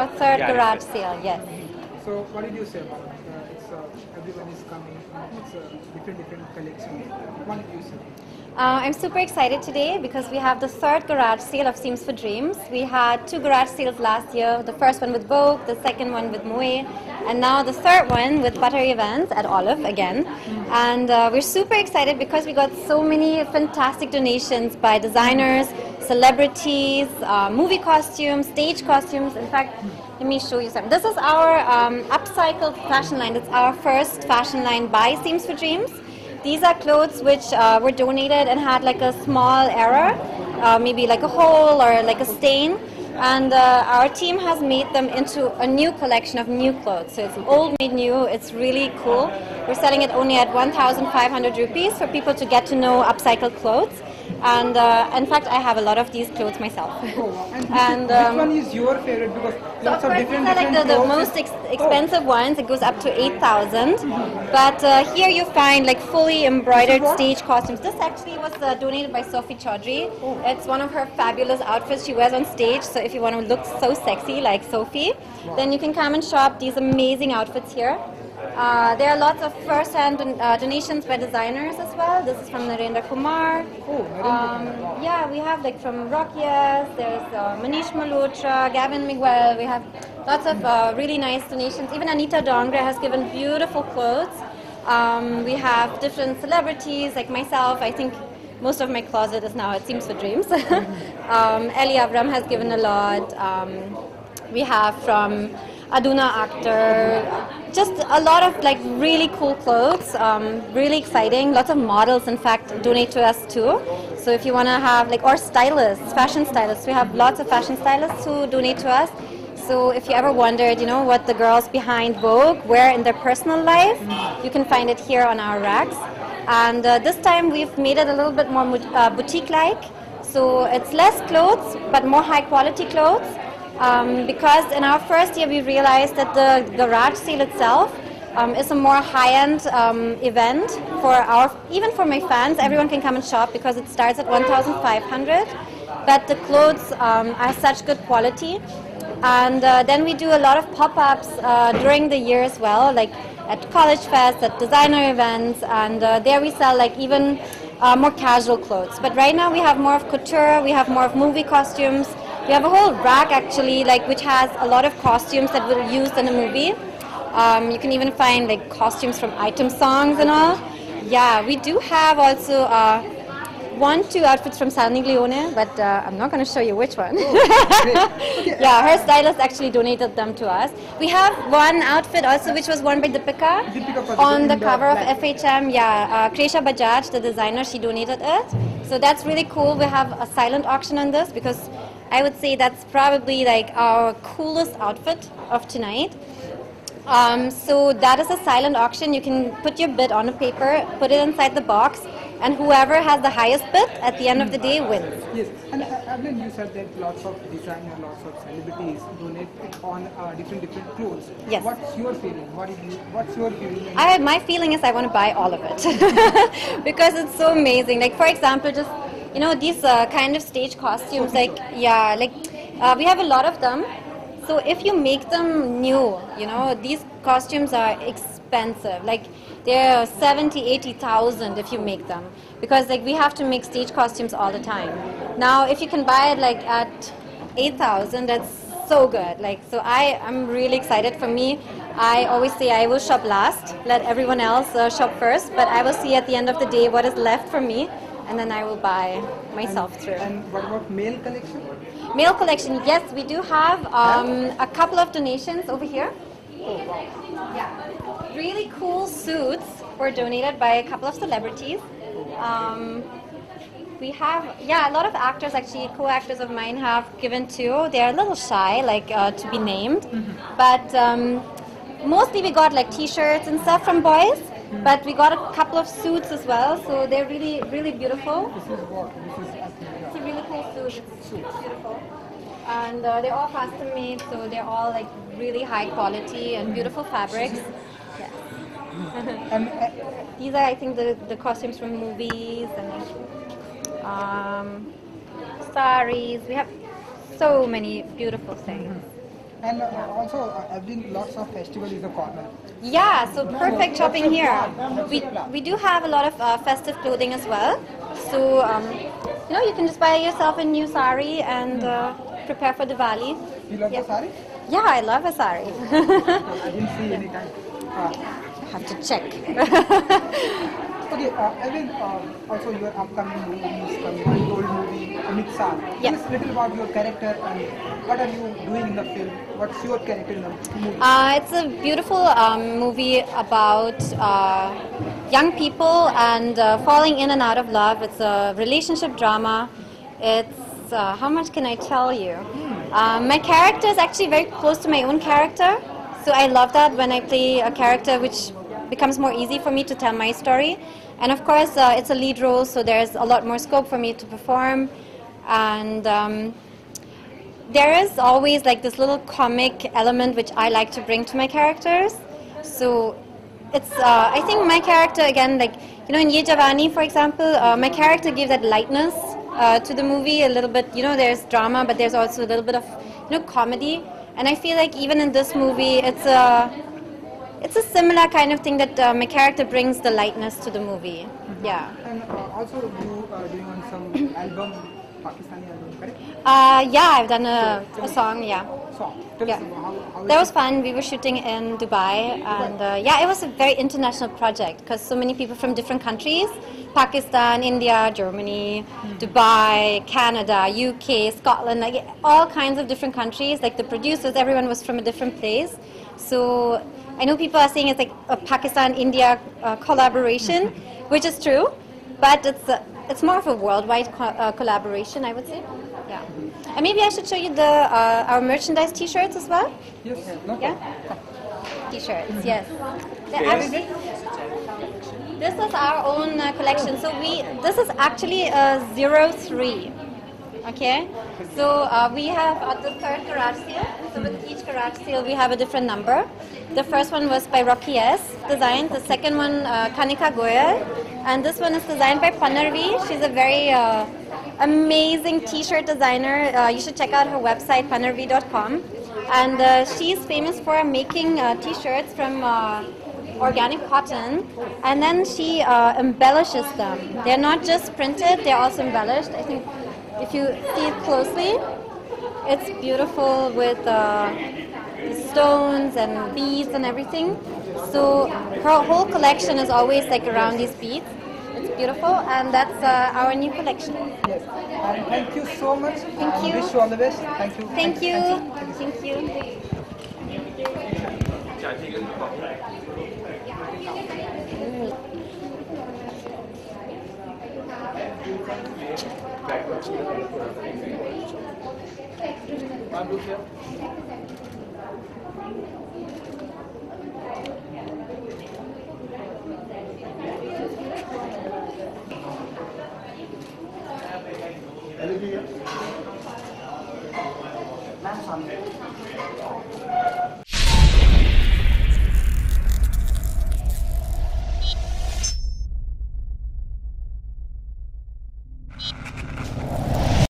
our third garage sale, yes. So what did you say about it? Everyone is coming, it's different collections. What did you say? I'm super excited today because we have the third garage sale of Seams for Dreams. We had two garage sales last year, the first one with Vogue, the second one with Moe, and now the third one with Butter Events at Olive again. And we're super excited because we got so many fantastic donations by designers, celebrities, movie costumes, stage costumes. In fact, let me show you something. This is our upcycled fashion line. It's our first fashion line by Seams for Dreams. These are clothes which were donated and had like a small error, maybe like a hole or like a stain. And our team has made them into a new collection of new clothes. So it's old made new, it's really cool. We're selling it only at 1,500 rupees for people to get to know upcycled clothes. And in fact, I have a lot of these clothes myself. Oh, and which one is your favorite? Because lots of different clothes. Like the most expensive ones, it goes up to 8,000. But here you find like fully embroidered stage costumes. This actually was donated by Sophie Chaudhry. Oh. It's one of her fabulous outfits she wears on stage. So if you want to look so sexy like Sophie, then you can come and shop these amazing outfits here. There are lots of first-hand donations by designers as well. This is from Narendra Kumar. Oh, yeah, we have like from Rocky S, there's Manish Malhotra, Gavin Miguel. We have lots of really nice donations. Even Anita Dongre has given beautiful clothes. We have different celebrities like myself. I think most of my closet is now at Seams for Dreams. Ellie Abram has given a lot. We have from Aduna actor, just a lot of like really cool clothes, really exciting. Lots of models, in fact, donate to us too. So if you want to have like, or stylists, fashion stylists, we have lots of fashion stylists who donate to us. So if you ever wondered, you know, what the girls behind Vogue wear in their personal life, you can find it here on our racks. And this time we've made it a little bit more boutique-like. So it's less clothes, but more high-quality clothes. Because in our first year we realized that the garage sale itself is a more high-end event for our, even for my fans, everyone can come and shop because it starts at 1,500, but the clothes are such good quality. And then we do a lot of pop-ups during the year as well, like at college fest, at designer events, and there we sell like even more casual clothes. But right now we have more of couture, we have more of movie costumes. We have a whole rack actually, like which has a lot of costumes that were used in a movie. You can even find like costumes from item songs and all. Yeah, we do have also two outfits from Sunny Leone, but I'm not going to show you which one. Yeah, her stylist actually donated them to us. We have one outfit also which was worn by Deepika on the cover of FHM. Yeah, Kresha Bajaj, the designer, she donated it. So that's really cool. We have a silent auction on this because I would say that's probably like our coolest outfit of tonight. So that is a silent auction. You can put your bid on a paper, put it inside the box, and whoever has the highest bid at the end of the day wins. Yes, and Evelyn, you said that lots of designers, lots of celebrities donate on different clothes. Yes. What's your feeling? What's your feeling? My feeling is I want to buy all of it because it's so amazing. Like for example, just, you know, these kind of stage costumes, like, yeah, like we have a lot of them. So if you make them new, you know, these costumes are expensive. Like they're 70, 80,000 if you make them. Because like we have to make stage costumes all the time. Now, if you can buy it like at 8,000, that's so good. Like, so I'm really excited. For me, I always say I will shop last, let everyone else shop first, but I will see at the end of the day what is left for me. And then I will buy myself through. And what about male collection? Male collection, yes, we do have a couple of donations over here. Oh, wow. Yeah. Really cool suits were donated by a couple of celebrities. We have, yeah, a lot of actors actually, co-actors of mine have given too. They're a little shy, like to be named. But mostly we got like t-shirts and stuff from boys. But we got a couple of suits as well, so they're really, really beautiful. It's a really cool suit. It's beautiful. And they're all custom made, so they're all like really high quality and beautiful fabrics. Yeah. These are, I think, the costumes from movies and saris. We have so many beautiful things. And also, every lots of festival is a corner. Yeah, so perfect shopping here. We do have a lot of festive clothing as well. So, you know, you can just buy yourself a new sari and prepare for Diwali. You love the sari? Yeah, I love a sari. I didn't see any kind. I have to check. Okay, also your upcoming movies, an old movie, Mixar. Yes. Tell us a little about your character and what are you doing in the film? What's your character in the movie? It's a beautiful movie about young people and falling in and out of love. It's a relationship drama. It's, how much can I tell you? My character is actually very close to my own character, so I love that when I play a character which becomes more easy for me to tell my story. And of course, it's a lead role, so there's a lot more scope for me to perform. And there is always like this little comic element which I like to bring to my characters. So it's, I think my character, again, like, you know, in Yeh Jawaani, for example, my character gives that lightness to the movie, a little bit, you know, there's drama, but there's also a little bit of, you know, comedy. And I feel like even in this movie, it's a similar kind of thing that my character brings the lightness to the movie. Mm-hmm. Yeah. And also you are doing on some album, Pakistani album, correct? Yeah, I've done a song, yeah. Song. Yeah. That was fun. We were shooting in Dubai, and yeah, it was a very international project because so many people from different countries, Pakistan, India, Germany, Dubai, Canada, UK, Scotland, like all kinds of different countries, like the producers, everyone was from a different place. So I know people are saying it's like a Pakistan-India collaboration, which is true, but it's more of a worldwide collaboration, I would say. Yeah. And maybe I should show you the our merchandise T-shirts as well. Yes. Yeah. T-shirts. Yes. This is our own collection. So this is actually a 03. Okay. So we have the third garage sale. So with each garage sale, we have a different number. The first one was by Rocky S, designed. The second one, Kanika Goyal. And this one is designed by Panervi. She's a very amazing T-shirt designer. You should check out her website, panervi.com. And she's famous for making T-shirts from organic cotton. And then she embellishes them. They're not just printed, they're also embellished. I think if you see it closely, it's beautiful with stones and beads and everything. So her whole collection is always like around these beads. It's beautiful, and that's our new collection. Yes, and thank you so much. Thank you. Wish you all the best. Thank you. Thank you. Thank you. Thank you.